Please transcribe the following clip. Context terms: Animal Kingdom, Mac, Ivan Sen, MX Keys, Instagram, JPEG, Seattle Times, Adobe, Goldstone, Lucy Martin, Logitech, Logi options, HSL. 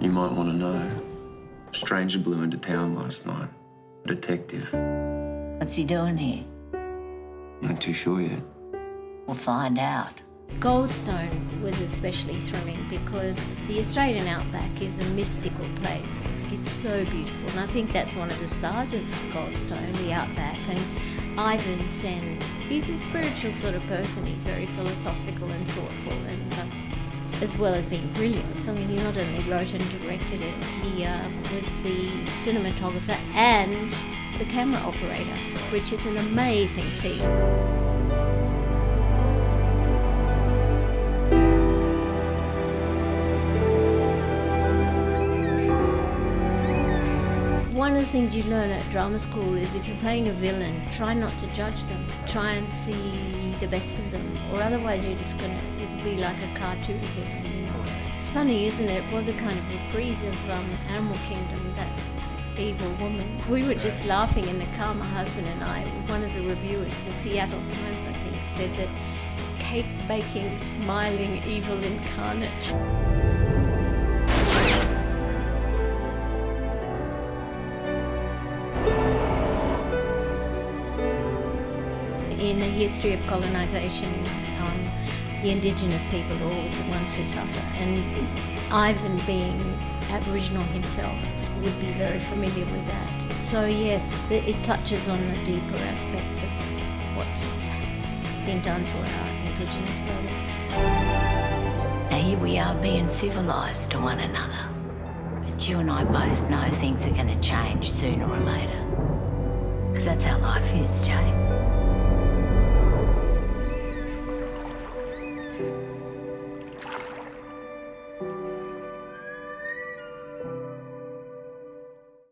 You might want to know. A stranger blew into town last night. A detective. What's he doing here? Not too sure yet. We'll find out. Goldstone was especially thrilling because the Australian outback is a mystical place. It's so beautiful, and I think that's one of the stars of Goldstone, the outback. And Ivan Sen, he's a spiritual sort of person. He's very philosophical and thoughtful, and as well as being brilliant. I mean, he not only wrote and directed it, he was the cinematographer and the camera operator, which is an amazing feat. One of the things you learn at drama school is if you're playing a villain, try not to judge them. Try and see the best of them, or otherwise you're just going to be like a cartoon villain, you know. It's funny, isn't it? It was a kind of reprise of Animal Kingdom, that evil woman. We were just laughing in the car, my husband and I. One of the reviewers, the Seattle Times, I think, said that cake-baking, smiling, evil incarnate. In the history of colonization, the indigenous people are always the ones who suffer, and Ivan, being Aboriginal himself, would be very familiar with that. So yes, it touches on the deeper aspects of what's been done to our indigenous brothers. Now here we are being civilised to one another, but you and I both know things are going to change sooner or later, because that's how life is, Jane.